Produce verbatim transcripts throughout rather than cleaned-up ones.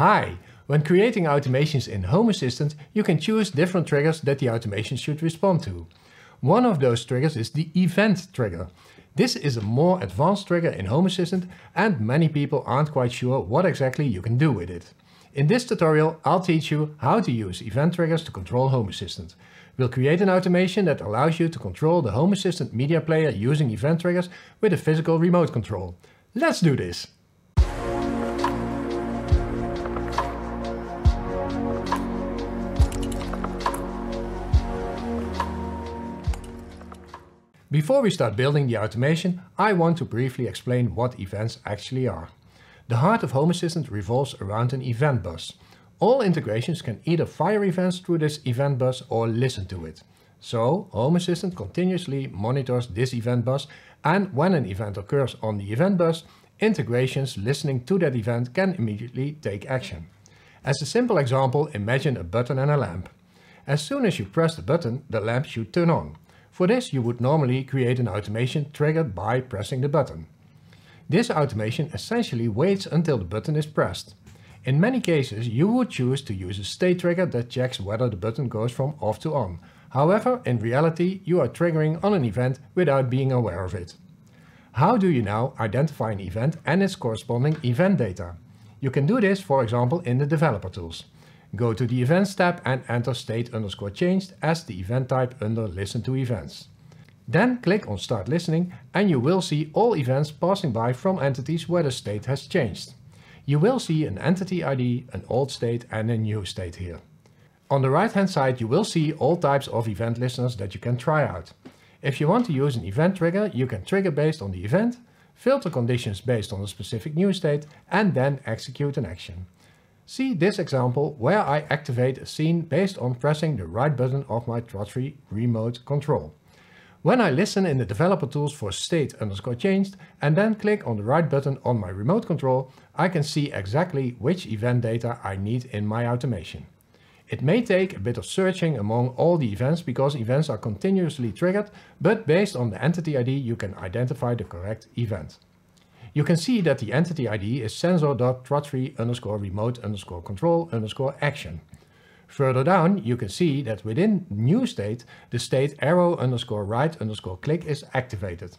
Hi! When creating automations in Home Assistant, you can choose different triggers that the automation should respond to. One of those triggers is the event trigger. This is a more advanced trigger in Home Assistant, and many people aren't quite sure what exactly you can do with it. In this tutorial, I'll teach you how to use event triggers to control Home Assistant. We'll create an automation that allows you to control the Home Assistant media player using event triggers with a physical remote control. Let's do this! Before we start building the automation, I want to briefly explain what events actually are. The heart of Home Assistant revolves around an event bus. All integrations can either fire events through this event bus or listen to it. So, Home Assistant continuously monitors this event bus, and when an event occurs on the event bus, integrations listening to that event can immediately take action. As a simple example, imagine a button and a lamp. As soon as you press the button, the lamp should turn on. For this, you would normally create an automation triggered by pressing the button. This automation essentially waits until the button is pressed. In many cases, you would choose to use a state trigger that checks whether the button goes from off to on. However, in reality, you are triggering on an event without being aware of it. How do you now identify an event and its corresponding event data? You can do this, for example, in the developer tools. Go to the Events tab and enter state underscore changed as the event type under Listen to Events. Then click on Start Listening and you will see all events passing by from entities where the state has changed. You will see an entity I D, an old state and a new state here. On the right hand side you will see all types of event listeners that you can try out. If you want to use an event trigger, you can trigger based on the event, filter conditions based on a specific new state and then execute an action. See this example where I activate a scene based on pressing the right button of my Trot three remote control. When I listen in the developer tools for state underscore changed and then click on the right button on my remote control, I can see exactly which event data I need in my automation. It may take a bit of searching among all the events because events are continuously triggered, but based on the entity I D you can identify the correct event. You can see that the entity I D is sensor dot trot three underscore remote underscore control underscore action. Further down you can see that within new state, the state arrow underscore right underscore click is activated.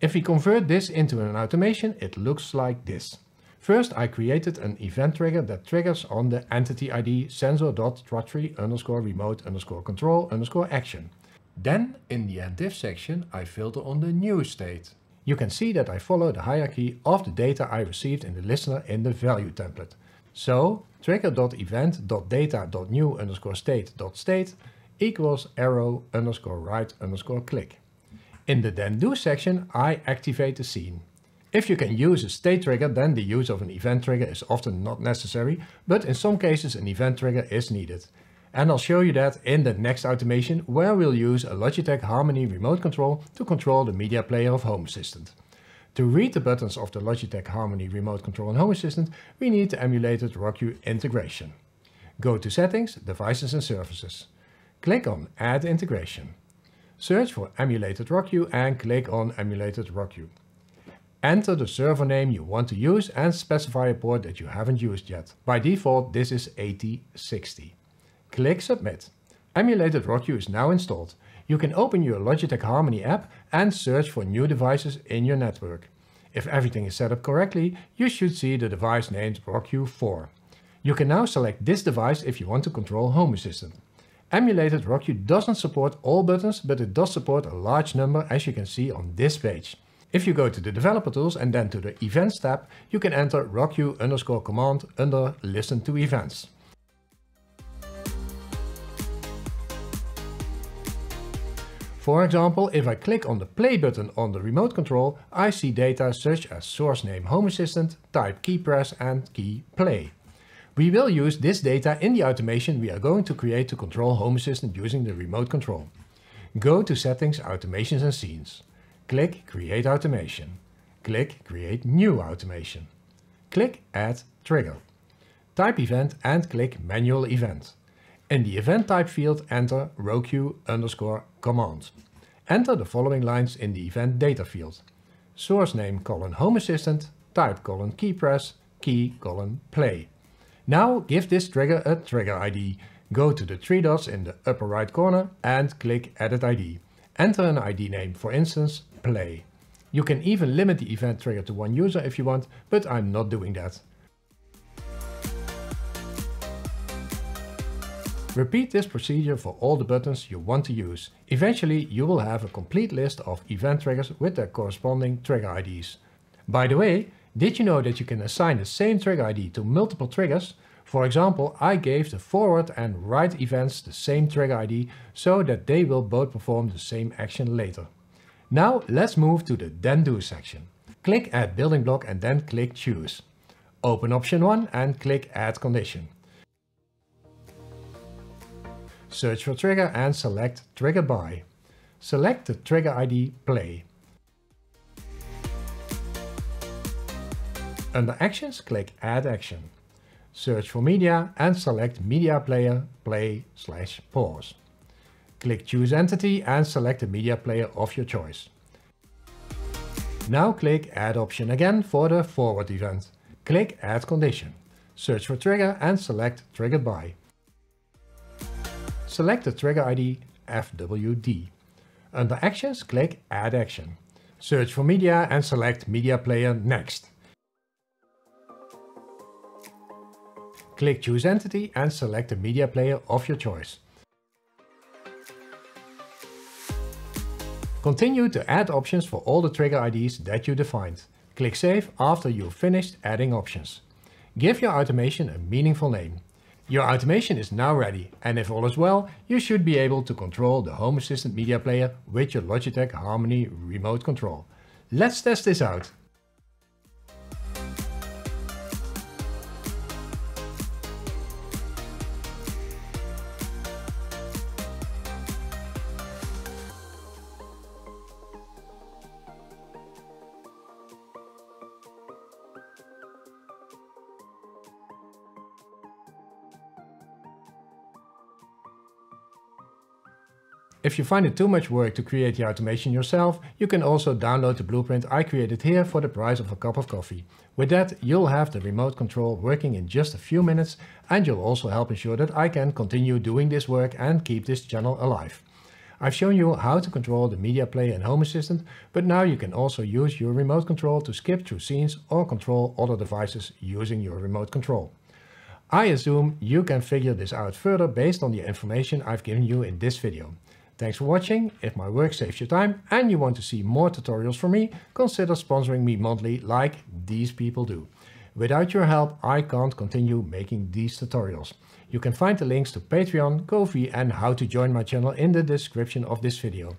If we convert this into an automation, it looks like this. First I created an event trigger that triggers on the entity I D sensor dot trot three underscore remote underscore control underscore action. Then in the end if section I filter on the new state. You can see that I follow the hierarchy of the data I received in the listener in the value template. So trigger dot event dot data dot new underscore state dot state equals arrow underscore right underscore click. In the then do section I activate the scene. If you can use a state trigger, then the use of an event trigger is often not necessary, but in some cases an event trigger is needed. And I'll show you that in the next automation where we'll use a Logitech Harmony Remote Control to control the media player of Home Assistant. To read the buttons of the Logitech Harmony Remote Control in Home Assistant, we need the Emulated Roku integration. Go to Settings, Devices and Services. Click on Add Integration. Search for Emulated Roku and click on Emulated Roku. Enter the server name you want to use and specify a port that you haven't used yet. By default this is eighty sixty. Click Submit. Emulated Roku is now installed. You can open your Logitech Harmony app and search for new devices in your network. If everything is set up correctly, you should see the device named Roku four. You can now select this device if you want to control Home Assistant. Emulated Roku doesn't support all buttons, but it does support a large number as you can see on this page. If you go to the Developer Tools and then to the Events tab, you can enter Roku underscore command under Listen to Events. For example, if I click on the play button on the remote control, I see data such as source name Home Assistant, type key press and key play. We will use this data in the automation we are going to create to control Home Assistant using the remote control. Go to Settings, Automations and Scenes. Click Create Automation. Click Create New Automation. Click Add Trigger. Type Event and click Manual Event. In the event type field enter Roku underscore command. Enter the following lines in the event data field. Source name colon Home Assistant, type colon key press, key colon play. Now give this trigger a trigger I D. Go to the three dots in the upper right corner and click Edit I D. Enter an I D name, for instance, Play. You can even limit the event trigger to one user if you want, but I'm not doing that. Repeat this procedure for all the buttons you want to use. Eventually you will have a complete list of event triggers with their corresponding trigger I Ds. By the way, did you know that you can assign the same trigger I D to multiple triggers? For example, I gave the forward and right events the same trigger I D so that they will both perform the same action later. Now let's move to the Then Do section. Click Add Building Block and then click Choose. Open option one and click Add Condition. Search for trigger and select Trigger By. Select the trigger I D Play. Under Actions, click Add Action. Search for Media and select Media Player Play slash Pause. Click Choose Entity and select the media player of your choice. Now click Add Option again for the forward event. Click Add Condition. Search for trigger and select Trigger By. Select the trigger I D F W D. Under Actions, click Add Action. Search for Media and select Media Player Next. Click Choose Entity and select the media player of your choice. Continue to add options for all the trigger I Ds that you defined. Click Save after you've finished adding options. Give your automation a meaningful name. Your automation is now ready, and if all is well, you should be able to control the Home Assistant media player with your Logitech Harmony Remote Control. Let's test this out. If you find it too much work to create the automation yourself, you can also download the blueprint I created here for the price of a cup of coffee. With that, you'll have the remote control working in just a few minutes, and you'll also help ensure that I can continue doing this work and keep this channel alive. I've shown you how to control the media player and Home Assistant, but now you can also use your remote control to skip through scenes or control other devices using your remote control. I assume you can figure this out further based on the information I've given you in this video. Thanks for watching. If my work saves you time and you want to see more tutorials from me, consider sponsoring me monthly like these people do. Without your help, I can't continue making these tutorials. You can find the links to Patreon, Ko-fi and how to join my channel in the description of this video.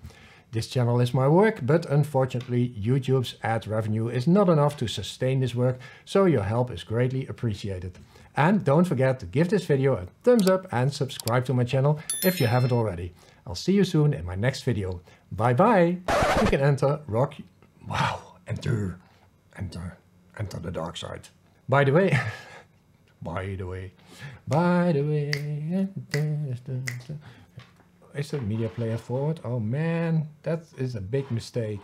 This channel is my work, but unfortunately YouTube's ad revenue is not enough to sustain this work, so your help is greatly appreciated. And don't forget to give this video a thumbs up and subscribe to my channel if you haven't already. I'll see you soon in my next video. Bye bye! You can enter Rock... Wow! Enter... Enter... Enter the dark side. By the way... By the way... By the way... Is the media player forward? Oh man, that is a big mistake.